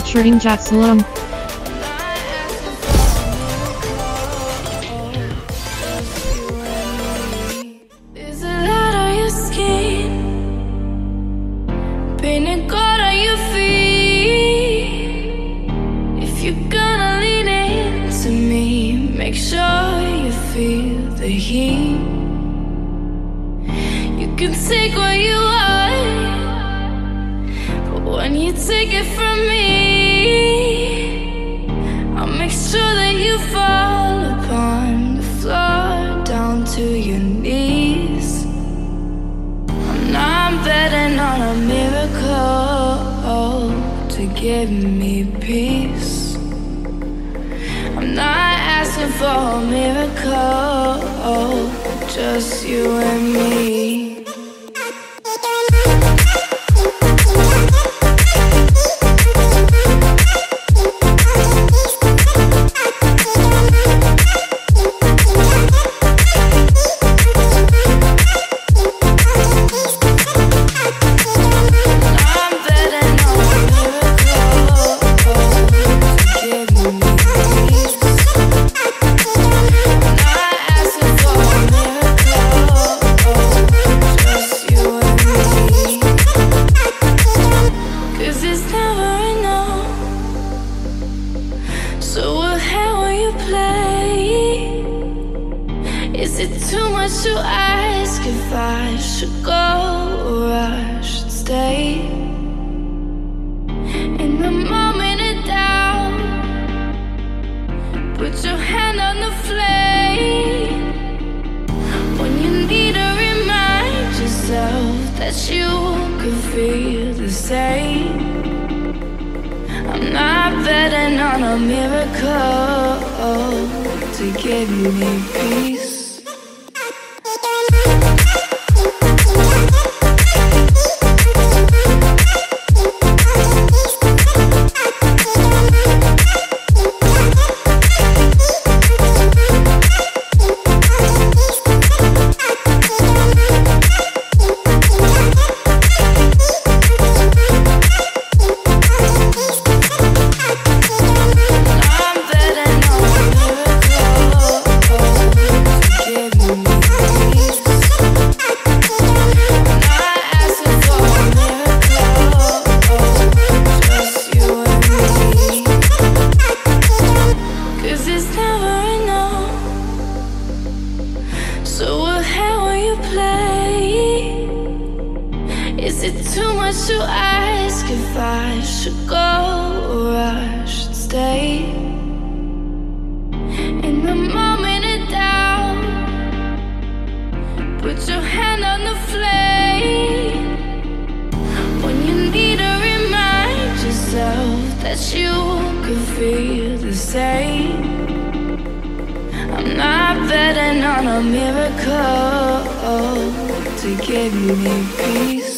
featuring Jatt. Painted God on your feet. If you're gonna lean into me, make sure you feel the heat. You can take what you want, but when you take it from me, I'll make sure that you fall upon the floor down to your knees. I'm not betting on a mirror to give me peace. I'm not asking for a miracle, just you and me. So what hand will you play? Is it too much to ask if I should go or I should stay? In the moment of doubt, put your hand on the flame. When you need to remind yourself that you could feel the same. I'm not betting on a miracle to give me peace. So what hand will you play? Is it too much to ask if I should go or I should stay? In the moment of doubt, put your hand on the flame. When you need to remind yourself that you could feel the same. I'm not betting on a miracle to give me peace.